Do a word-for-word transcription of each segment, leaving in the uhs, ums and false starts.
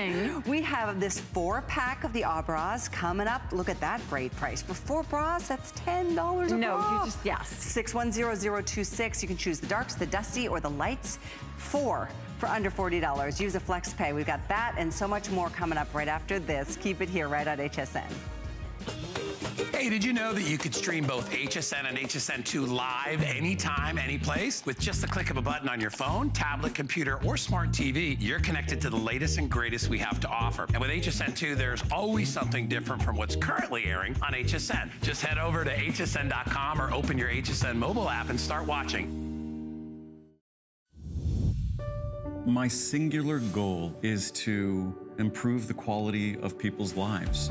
amazing. We have this four pack of the Ahh Bras coming up. Look at that great price. For four bras, that's ten dollars a no, bra. No, you just, yes. six one zero zero two six. You can choose the darks, the dusty, or the lights. Four for under forty dollars. Use a flex pay. We've got that and so much more coming up right after this. Keep it here right on H S N. Hey, did you know that you could stream both H S N and H S N two live anytime, anyplace? With just the click of a button on your phone, tablet, computer, or smart T V, you're connected to the latest and greatest we have to offer. And with H S N two, there's always something different from what's currently airing on H S N. Just head over to H S N dot com or open your H S N mobile app and start watching. My singular goal is to improve the quality of people's lives.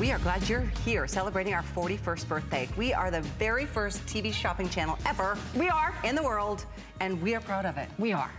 We are glad you're here celebrating our forty-first birthday. We are the very first T V shopping channel ever. We are. In the world, and we are proud of it. We are.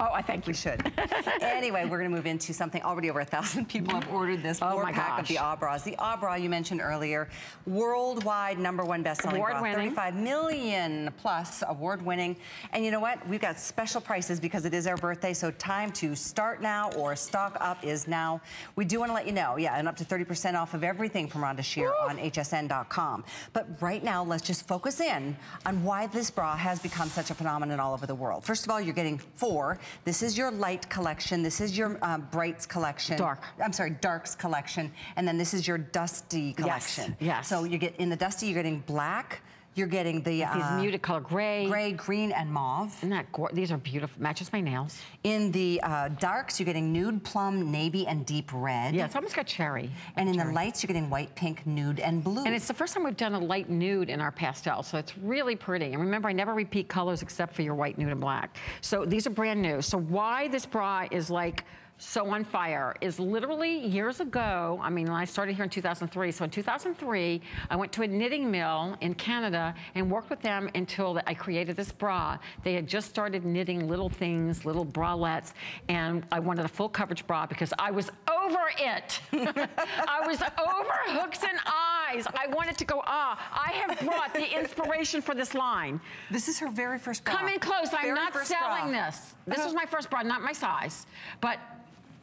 Oh, I think we should. Anyway, we're going to move into something. Already over a thousand people have ordered this oh four pack gosh. of the Ahh Bras. The Ahh Bra you mentioned earlier, worldwide number one best-selling bra, thirty-five million plus, award-winning. And you know what? We've got special prices because it is our birthday. So time to start now or stock up is now. We do want to let you know, yeah, and up to thirty percent off of everything from Rhonda Shear Ooh. on H S N dot com. But right now, let's just focus in on why this bra has become such a phenomenon all over the world. First of all, you're getting four. This is your light collection. This is your uh, brights collection. Dark. I'm sorry, darks collection. And then this is your dusty collection. Yes, yes. So you get in the dusty, you're getting black. You're getting the uh, these muted color gray, gray, green, and mauve. Isn't that gorgeous? These are beautiful. Matches my nails. In the uh, darks, you're getting nude, plum, navy, and deep red. Yeah, it's almost got cherry. And in cherry. the lights, you're getting white, pink, nude, and blue. And it's the first time we've done a light nude in our pastel, so it's really pretty. And remember, I never repeat colors except for your white, nude, and black. So these are brand new. So why this bra is like so on fire is literally years ago. I mean, I started here in two thousand three. So in two thousand three, I went to a knitting mill in Canada and worked with them until I created this bra. They had just started knitting little things, little bralettes, and I wanted a full coverage bra because I was over it. I was over hooks and eyes. I wanted to go, ah, I have brought the inspiration for this line. This is her very first bra. Come in close. Very I'm not selling bra. this. This was my first bra, not my size, but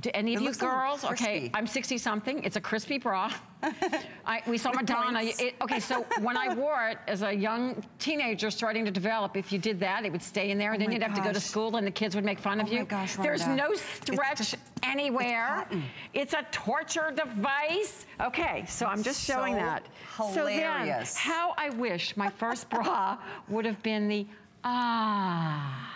do any of it you girls? Okay, I'm sixty something. It's a crispy bra. I, we saw Madonna. It, okay, so when I wore it as a young teenager starting to develop, if you did that, it would stay in there, and oh then you'd gosh. have to go to school, and the kids would make fun oh of you. Gosh, There's no stretch just, anywhere. It's, it's a torture device. Okay, so That's I'm just showing so that. Hilarious. So then, how I wish my first bra would have been the ah.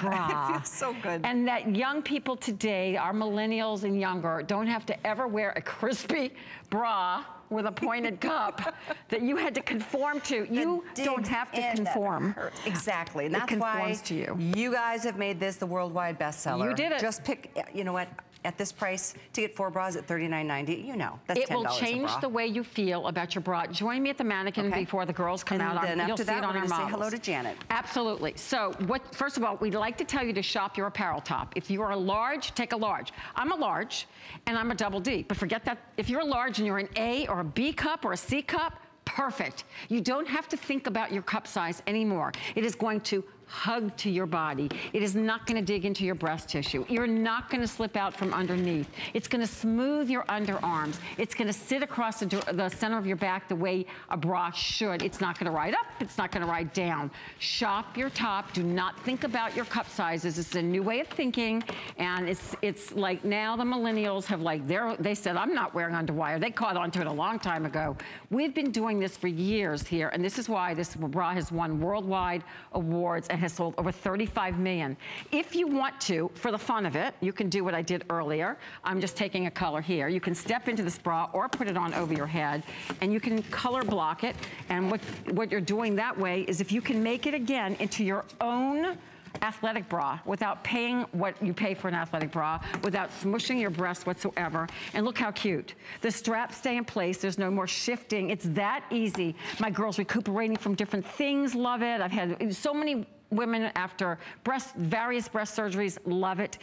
bra. It feels so good. And that young people today, our millennials and younger, don't have to ever wear a crispy bra with a pointed cup that you had to conform to. You don't have to conform. Exactly. And that's why to you. you guys have made this the worldwide bestseller. You did it. Just pick, you know what, at this price to get four bras at thirty-nine ninety. You know, that's ten dollars a bra. It will change the way you feel about your bra. Join me at the mannequin okay. before the girls come and out. Then on, after that, we're going to say hello to Janet. Absolutely. So, what? First of all, we'd like to tell you to shop your apparel top. If you are a large, take a large. I'm a large, and I'm a double D. But forget that. If you're a large and you're an A or a B cup or a C cup, perfect. You don't have to think about your cup size anymore. It is going to hug to your body. It is not going to dig into your breast tissue. You're not going to slip out from underneath. It's going to smooth your underarms. It's going to sit across the, the center of your back the way a bra should. It's not going to ride up. It's not going to ride down. Shop your top. Do not think about your cup sizes. It's a new way of thinking, and it's it's like now the millennials have like they're, they said, I'm not wearing underwire. They caught onto it a long time ago. We've been doing this for years here, and this is why this bra has won worldwide awards and has sold over thirty-five million. If you want to, for the fun of it, you can do what I did earlier. I'm just taking a color here. You can step into this bra or put it on over your head, and you can color block it. And what, what you're doing that way is if you can make it again into your own athletic bra without paying what you pay for an athletic bra, without smushing your breasts whatsoever. And look how cute. The straps stay in place. There's no more shifting. It's that easy. My girls recuperating from different things love it. I've had so many women after breast, various breast surgeries love it.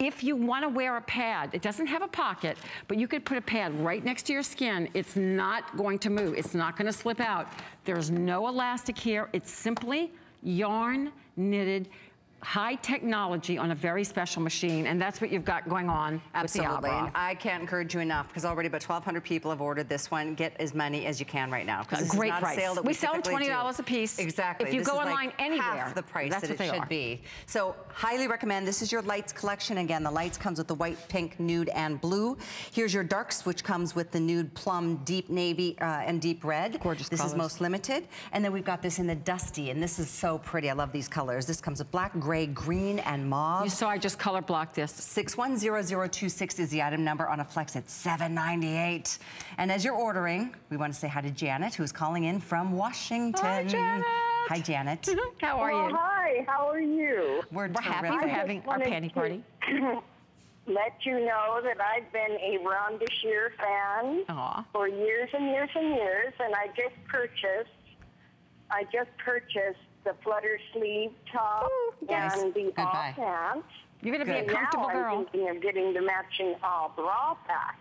If you want to wear a pad, it doesn't have a pocket, but you could put a pad right next to your skin. It's not going to move. It's not going to slip out. There's no elastic here. It's simply yarn knitted, high technology on a very special machine, and that's what you've got going on. Absolutely, with the Ahh Bra. And I can't encourage you enough because already about twelve hundred people have ordered this one. Get as many as you can right now because great price. Sale that we, we sell them twenty dollars do. A piece. Exactly. If you this go online like anywhere, half the price that's that what it they should are. Be. So highly recommend. This is your lights collection. Again, the lights comes with the white, pink, nude, and blue. Here's your darks, which comes with the nude, plum, deep navy, uh, and deep red. Gorgeous. This colors. Is most limited. And then we've got this in the dusty, and this is so pretty. I love these colors. This comes with black, gray, green, and mauve. You saw I just color blocked this. six one zero zero two six is the item number on a flex at seven ninety-eight. And as you're ordering, we want to say hi to Janet, who's calling in from Washington. Hi, Janet. Hi, Janet. How are well, you? Hi, how are you? We're, We're happy for having our panty party. Let you know that I've been a Rhonda Shear fan Aww. For years and years and years, and I just purchased, I just purchased the flutter sleeve top Ooh, yes. and the Goodbye. All pants. You're going to be a comfortable now girl. Now I'm thinking of getting the matching all bra pack.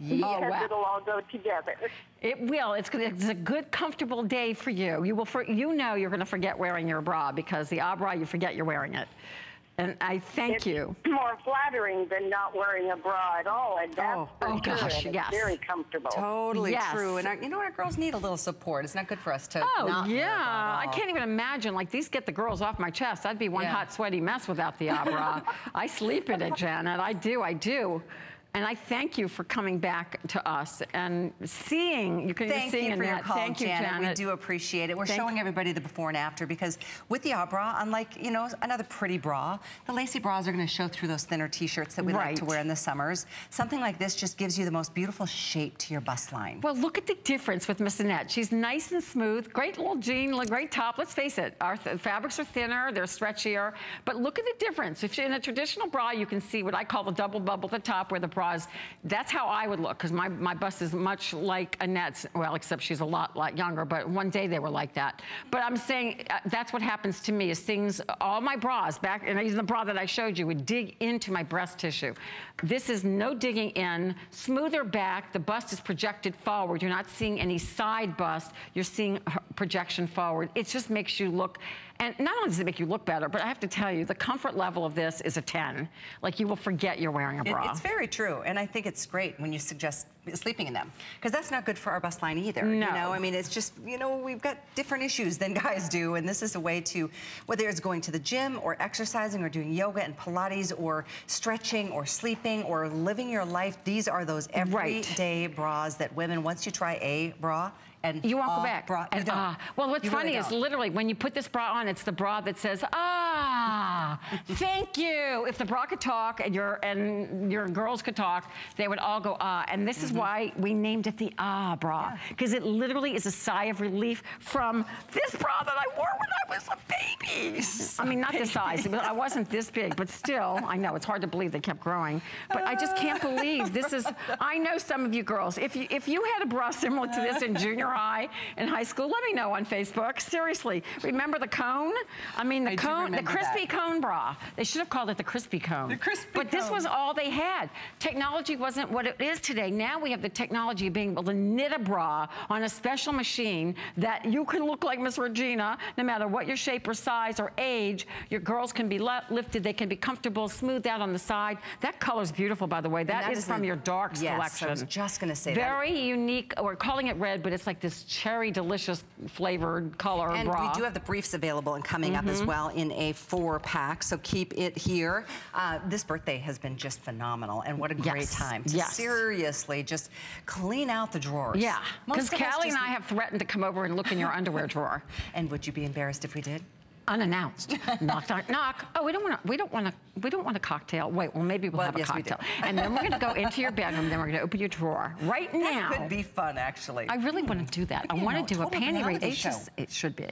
Yeah. Oh, because wow. it'll all go together. It will. It's, it's a good, comfortable day for you. You will. For, you know you're going to forget wearing your bra because the Ahh Bra, you forget you're wearing it. And I thank it's you. It's more flattering than not wearing a bra at all. And that's oh, oh sure. gosh, yes. It's very comfortable. Totally yes. true. And our, you know what? Our girls need a little support. It's not good for us to Oh, not yeah. I can't even imagine. Like, these get the girls off my chest. I'd be one yeah. hot, sweaty mess without the Ahh Bra. I sleep in it, Janet. I do. I do. And I thank you for coming back to us and seeing. You can thank see you for in your that. Call, thank Janet. You, Janet. We do appreciate it. We're thank showing everybody the before and after because with the Ahh Bra, unlike you know another pretty bra, the lacy bras are going to show through those thinner T-shirts that we right. like to wear in the summers. Something like this just gives you the most beautiful shape to your bust line. Well, look at the difference with Miss Annette. She's nice and smooth, great little jean, great top. Let's face it, our th fabrics are thinner, they're stretchier, but look at the difference. If you're in a traditional bra, you can see what I call the double bubble at the top, where the bra. That's how I would look because my, my bust is much like Annette's, well, except she's a lot, lot younger, but one day they were like that. But I'm saying uh, that's what happens to me is things, all my bras back, and even the bra that I showed you would dig into my breast tissue. This is no digging in, smoother back, the bust is projected forward. You're not seeing any side bust, you're seeing projection forward. It just makes you look, and not only does it make you look better, but I have to tell you, the comfort level of this is a ten. Like, you will forget you're wearing a bra. It, it's very true. And I think it's great when you suggest sleeping in them because that's not good for our bust line either. No. You know, I mean, it's just, you know, we've got different issues than guys do, and this is a way to, whether it's going to the gym or exercising or doing yoga and Pilates or stretching or sleeping or living your life, these are those everyday right. bras that women, once you try a bra, and you won't uh, go back. Bra, and, you don't. Uh, well, what's you funny really is literally when you put this bra on, it's the bra that says, ah. bra. Thank you. If the bra could talk and your and your girls could talk, they would all go ah. And this mm-hmm. is why we named it the Ah Bra, because yeah. it literally is a sigh of relief from this bra that I wore when I was a baby. So I mean, not this size. I wasn't this big, but still, I know it's hard to believe they kept growing. But I just can't believe this is. I know some of you girls. If you if you had a bra similar to this in junior high and high school, let me know on Facebook. Seriously, remember the cone? I mean, the I cone, the crispy that. cone bra. They should have called it the crispy cone. The crispy but cone. This was all they had. Technology wasn't what it is today. Now we have the technology of being able to knit a bra on a special machine that you can look like Miss Regina, no matter what your shape or size or age. Your girls can be lifted. They can be comfortable, smoothed out on the side. That color's beautiful, by the way. That, that is, is from your darks yes, collection. I was just going to say Very that. Very unique. We're calling it red, but it's like this cherry delicious flavored color and bra. And we do have the briefs available and coming mm-hmm. up as well in a four pack, so keep it here. Uh, this birthday has been just phenomenal, and what a yes. great time to yes. seriously just clean out the drawers. Yeah, because Callie and I have threatened to come over and look in your underwear drawer. And would you be embarrassed if we did? Unannounced. Knock, knock, knock. Oh, we don't want to. We don't want to. We don't want a cocktail. Wait. Well, maybe we'll, well have yes, a cocktail. And then we're going to go into your bedroom. Then we're going to open your drawer right now. That could be fun, actually. I really want to do that. You I want to do a panty raid. It, just, it should be.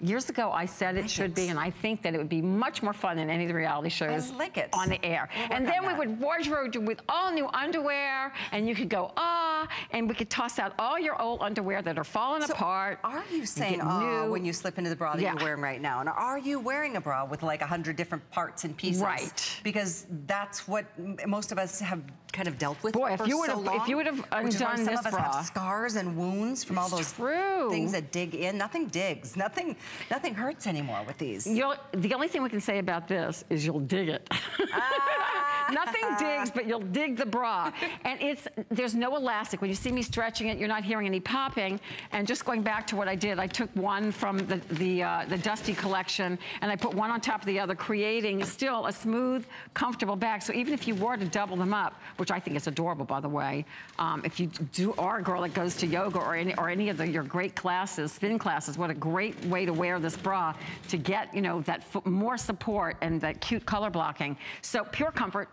Years ago, I said it I should be, and I think that it would be much more fun than any of the reality shows like it. on the air. We'll and then we that. would wardrobe you with all new underwear, and you could go, ah, and we could toss out all your old underwear that are falling so apart. Are you saying, ah, when you slip into the bra that yeah. you're wearing right now? And are you wearing a bra with like a hundred different parts and pieces? Right. Because that's what most of us have kind of dealt with Boy, for if you so have, long. If you would have undone this bra. Some of us bra. have scars and wounds from it's all those true. things that dig in. Nothing digs. Nothing... Nothing hurts anymore with these. You'll, the only thing we can say about this is you'll dig it. Ah. Nothing digs, but you'll dig the bra. And it's there's no elastic. When you see me stretching it, you're not hearing any popping. And just going back to what I did, I took one from the, the, uh, the Dusty collection, and I put one on top of the other, creating still a smooth, comfortable back. So even if you were to double them up, which I think is adorable, by the way, um, if you do are a girl that goes to yoga or any, or any of the, your great classes, spin classes, what a great way to wear this bra to get, you know, that f more support and that cute color blocking. So pure comfort.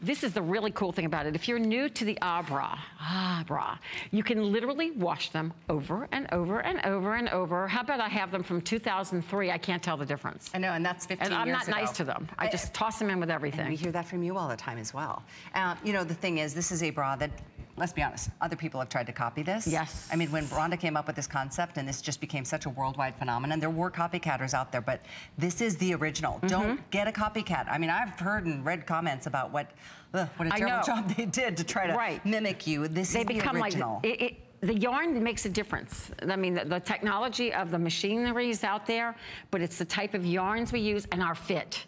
This is the really cool thing about it. If you're new to the Ah Bra, Ah Bra, you can literally wash them over and over and over and over. How about I have them from two thousand three? I can't tell the difference. I know, and that's fifteen years ago. And I'm not nice to them. I just toss them in with everything. And we hear that from you all the time as well. Uh, you know, the thing is, this is a bra that, let's be honest, other people have tried to copy this. Yes. I mean, when Rhonda came up with this concept and this just became such a worldwide phenomenon, there were copycatters out there, but this is the original. Mm-hmm. Don't get a copycat. I mean, I've heard and read comments about what, ugh, what a terrible job they did to try to right. mimic you. This they is become the original. Like, it, it, the yarn makes a difference. I mean, the, the technology of the machinery is out there, but it's the type of yarns we use and our fit.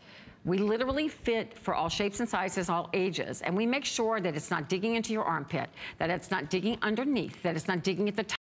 We literally fit for all shapes and sizes, all ages, and we make sure that it's not digging into your armpit, that it's not digging underneath, that it's not digging at the top.